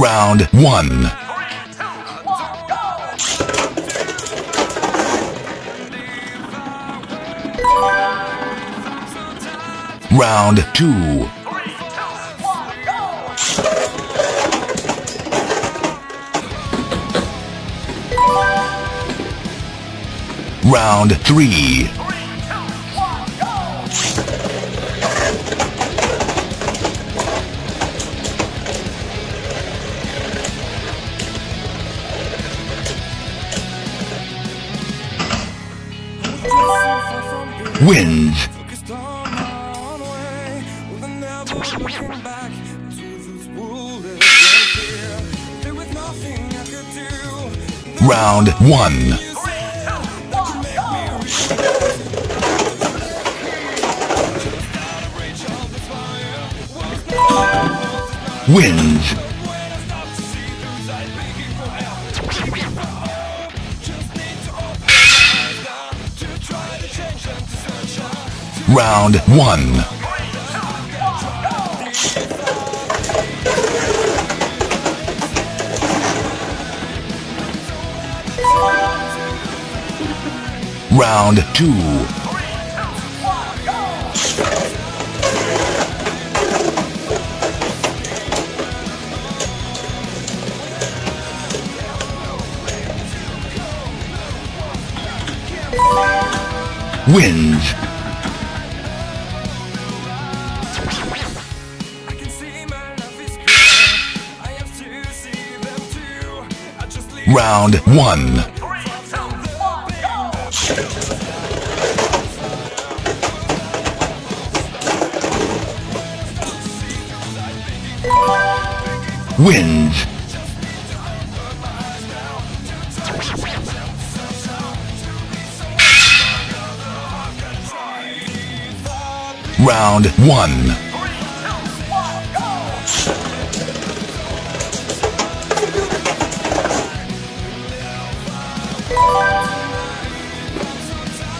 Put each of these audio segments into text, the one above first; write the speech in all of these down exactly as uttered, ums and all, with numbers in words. Round one. Round two. Round three. Three, two, one, go. Wins. Round one. Wins. Round one. Round two. Wins. I can see my love is good. I have to see them too. I just leave. Round one.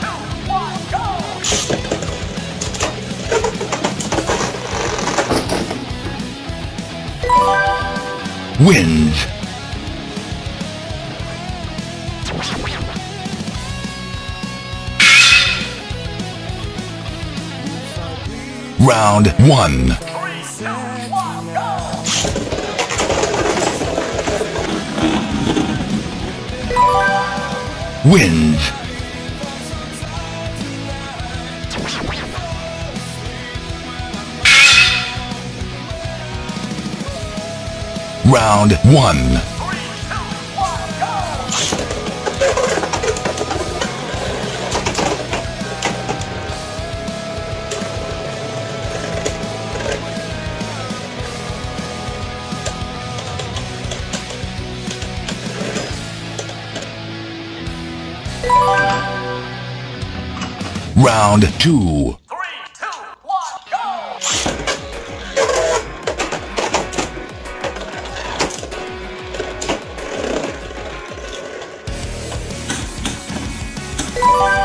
two, one, go. Wins. Round one. Three, two, one, go. Round two. Three, two, one, Round three. Three, two, one,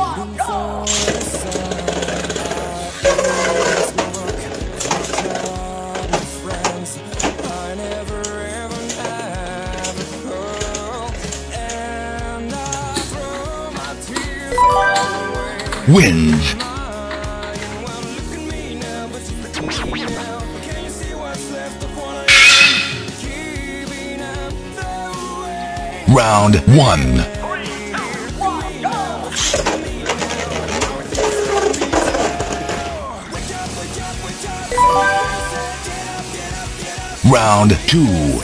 one, go. Wins. Round one. Round two. Three, two, one, go. Wins. Round one. Round one. Round two.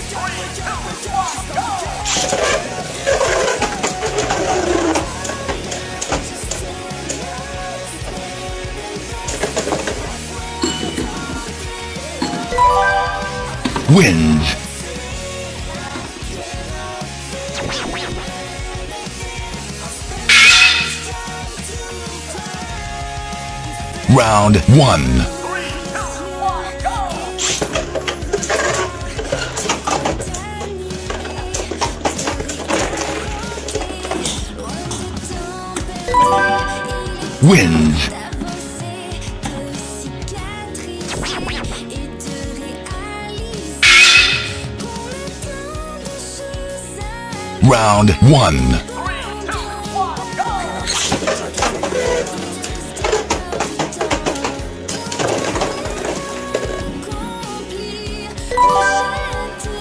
Wins. Round one. Wins. Round one.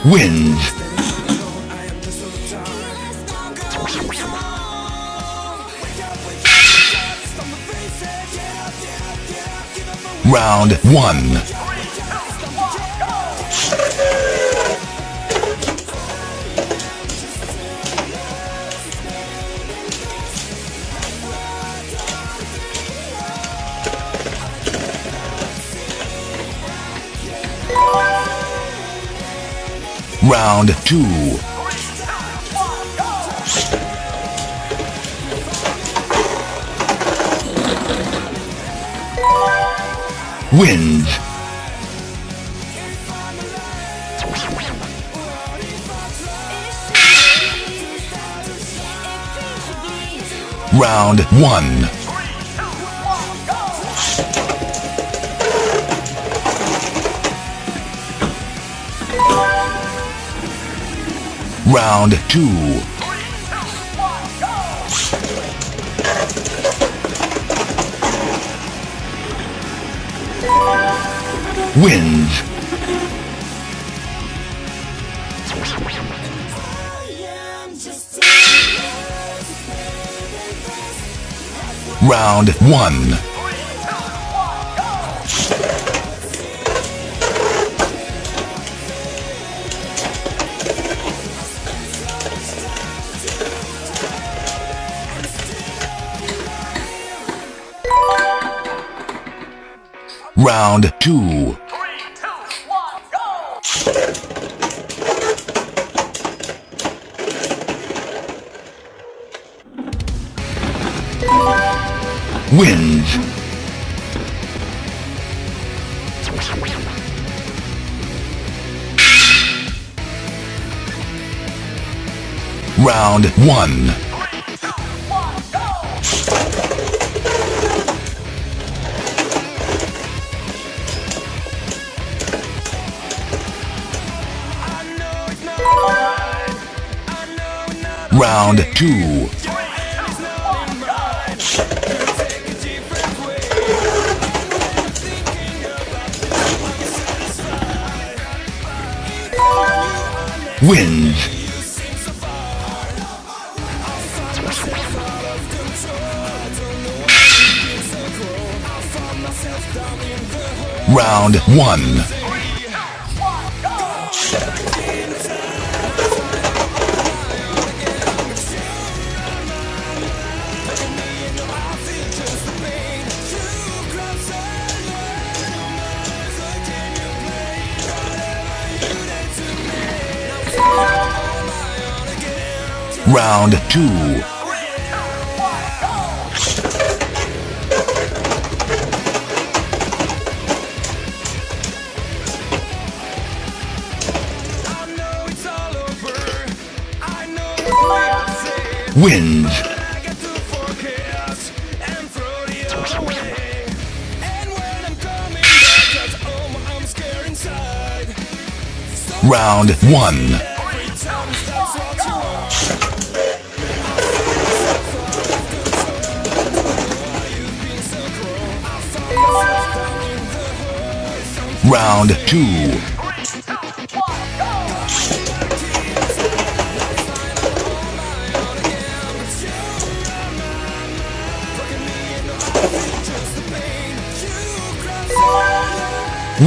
Wins. Round one. Round two. Wins. Round one. Round two. Wins. Round one. Round two. Three, two, one, go! Wins. Round one. Round two. Wins. Round one. Round two. Wins. Round one. Round two.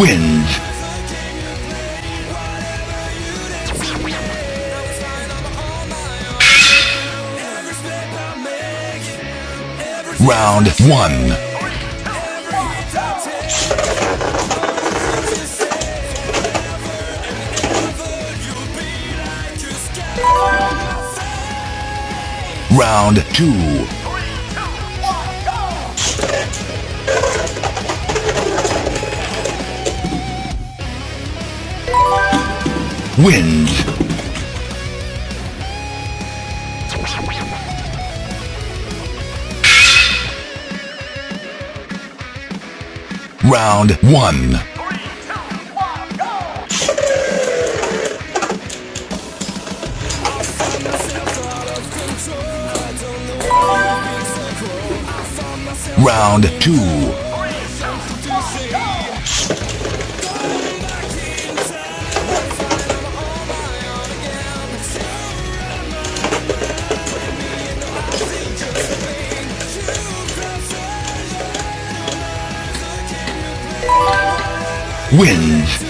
Wins. Round one. Round two. Wins. Round one. Three, two, one, go. Round two. Three, two, one, go. Wins.